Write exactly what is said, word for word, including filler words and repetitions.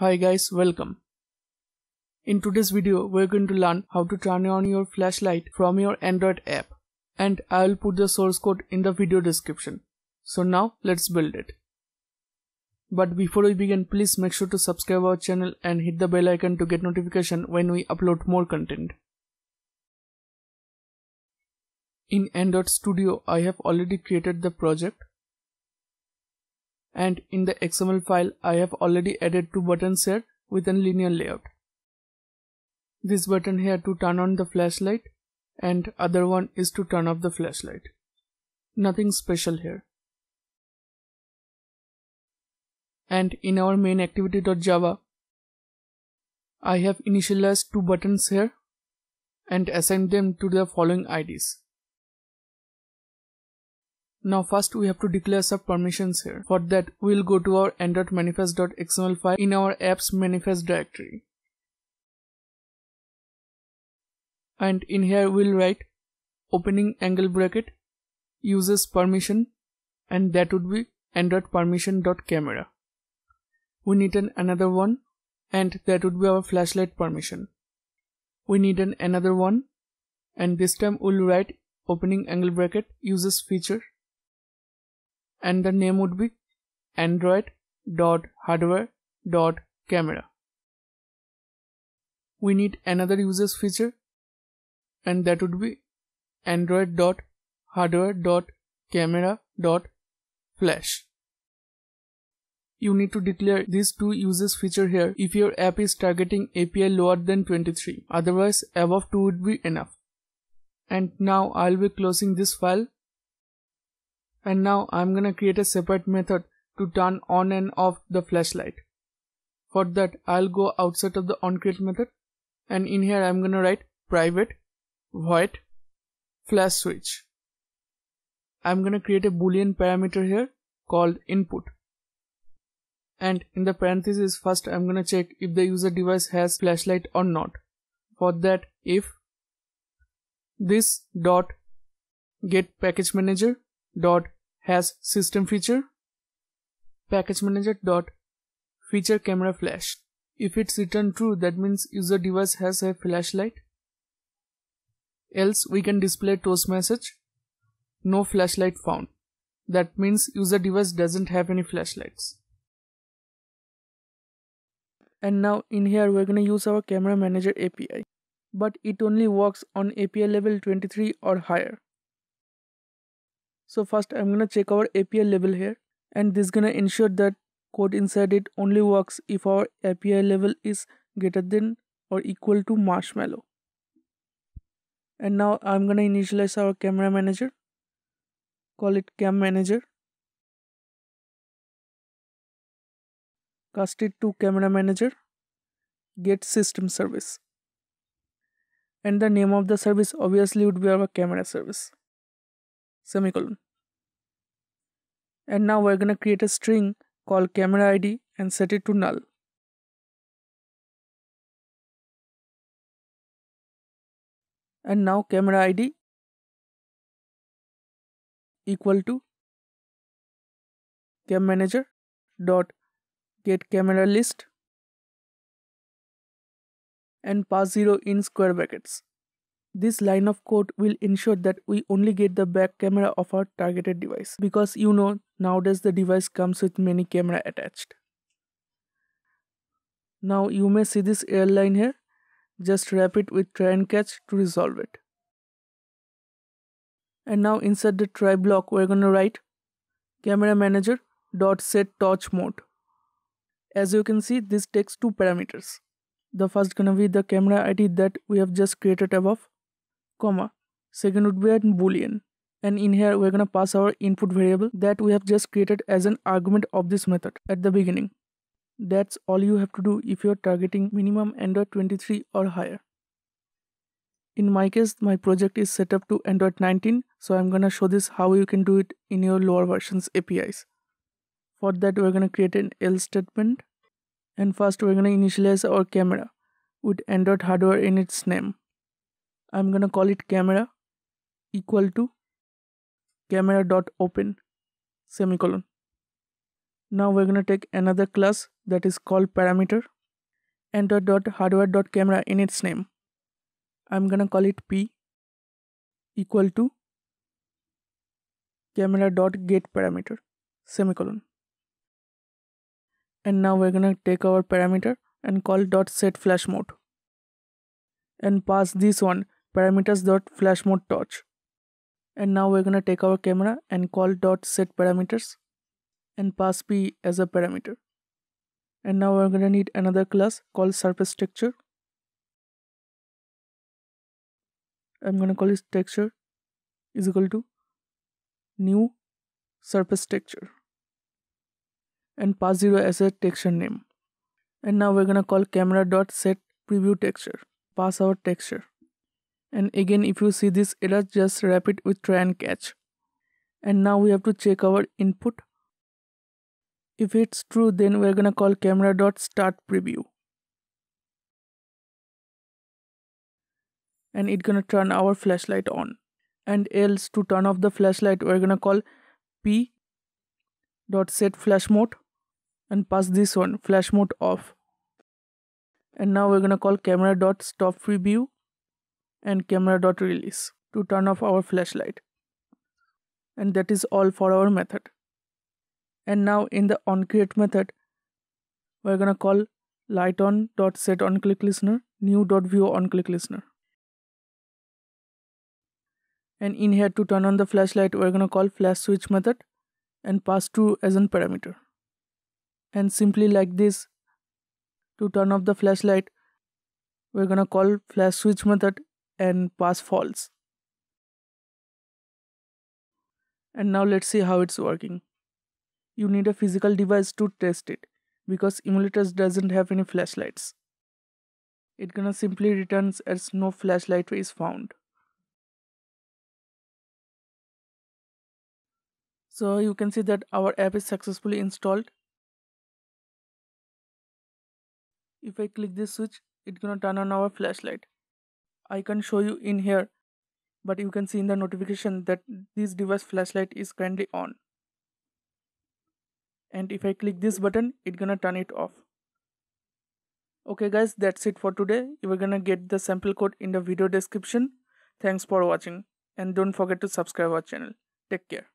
Hi guys, welcome. In today's video, we're going to learn how to turn on your flashlight from your Android app, and I'll put the source code in the video description. So now let's build it. But before we begin, please make sure to subscribe our channel and hit the bell icon to get notification when we upload more content. In Android Studio, I have already created the project. And in the X M L file, I have already added two buttons here with a linear layout. This button here to turn on the flashlight and other one is to turn off the flashlight. Nothing special here. And in our main activity dot java, I have initialized two buttons here and assigned them to the following I Ds. Now first we have to declare some permissions here. For that we will go to our android manifest dot x m l file in our apps manifest directory. And in here we will write opening angle bracket uses permission, and that would be android permission dot camera. We need an another one, and that would be our flashlight permission. We need an another one, and this time we will write opening angle bracket uses feature. And the name would be android dot hardware dot camera. We need another users feature, and that would be android dot hardware dot camera dot flash. You need to declare these two users feature here if your app is targeting A P I lower than twenty-three, otherwise above two would be enough. And now I'll be closing this file. And now I'm gonna create a separate method to turn on and off the flashlight. For that I'll go outside of the onCreate method, and in here I'm gonna write private void flash switch. I'm gonna create a boolean parameter here called input. And in the parentheses first I'm gonna check if the user device has flashlight or not. For that if this dot getPackageManager dot has system feature package manager dot feature camera flash. If it's returned true, that means user device has a flashlight. Else we can display toast message no flashlight found. That means user device doesn't have any flashlights. And now in here we're gonna use our camera manager A P I, but it only works on A P I level twenty-three or higher. So first I'm gonna check our A P I level here, and this is gonna ensure that code inside it only works if our A P I level is greater than or equal to Marshmallow. And now I'm gonna initialize our camera manager, call it cam manager, cast it to camera manager, get system service, and the name of the service obviously would be our camera service. Semicolon. And now we're gonna create a string called camera I D and set it to null. And now camera I D equal to cam manager dot get camera list and pass zero in square brackets. This line of code will ensure that we only get the back camera of our targeted device, because you know nowadays the device comes with many camera attached. Now you may see this error line here, just wrap it with try and catch to resolve it. And now inside the try block we're gonna write camera manager dot set torch mode. As you can see, this takes two parameters. The first gonna be the camera I D that we have just created above, comma, second would be a boolean, and in here we're gonna pass our input variable that we have just created as an argument of this method at the beginning. That's all you have to do if you're targeting minimum Android twenty-three or higher. In my case, my project is set up to Android nineteen, so I'm gonna show this how you can do it in your lower versions A P Is. For that we're gonna create an else statement, and first we're gonna initialize our camera with Android hardware in its name. I'm gonna call it camera equal to camera dot open semicolon. Now we're going to take another class that is called parameter. Enter dot hardware dot camera in its name. I'm going to call it P equal to camera dot get parameter semicolon. And now we're going to take our parameter and call dot set flash mode and pass this one parameters dot flash mode touch. And now we're going to take our camera and call dot set parameters and pass P as a parameter. And now we're going to need another class called SurfaceTexture. I'm going to call it texture is equal to new SurfaceTexture and pass zero as a texture name. And now we're going to call camera.setPreviewTexture, pass our texture. And again, if you see this error, just wrap it with try and catch. And now we have to check our input. If it's true, then we're gonna call camera.startPreview. And it's gonna turn our flashlight on. And else, to turn off the flashlight, we're gonna call p.setFlashMode and pass this one, flash mode off. And now we're gonna call camera.stopPreview and camera.release to turn off our flashlight. And that is all for our method. And now in the onCreate method, we're gonna call lightOn.setOnClickListener, new.viewOnClickListener. And in here to turn on the flashlight, we're gonna call flashSwitch method and pass true as an parameter. And simply like this, to turn off the flashlight, we're gonna call flashSwitch method and pass false. And now let's see how it's working. You need a physical device to test it because emulators doesn't have any flashlights. It gonna simply returns as no flashlight is found. So you can see that our app is successfully installed. If I click this switch, it's gonna turn on our flashlight. I can show you in here, but you can see in the notification that this device flashlight is currently on. And if I click this button, it's gonna turn it off. Okay guys, that's it for today. You are gonna get the sample code in the video description. Thanks for watching and don't forget to subscribe our channel. Take care.